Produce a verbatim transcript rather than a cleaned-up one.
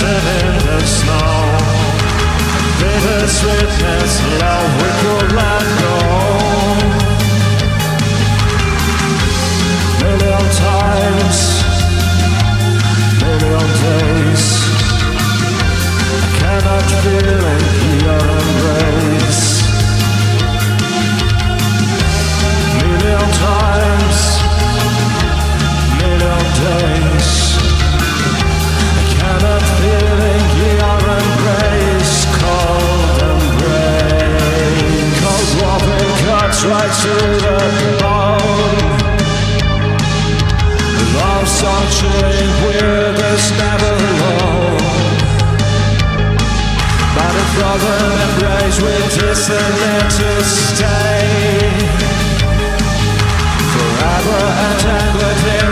shed in the snow. Bitter sweetness, love we could let go. Million times, million days, I cannot feel in your embrace. Million times, million days, right to the bone. Love's on chilling with us, never alone. But if love and embrace, we're just there to stay forever and endlessly.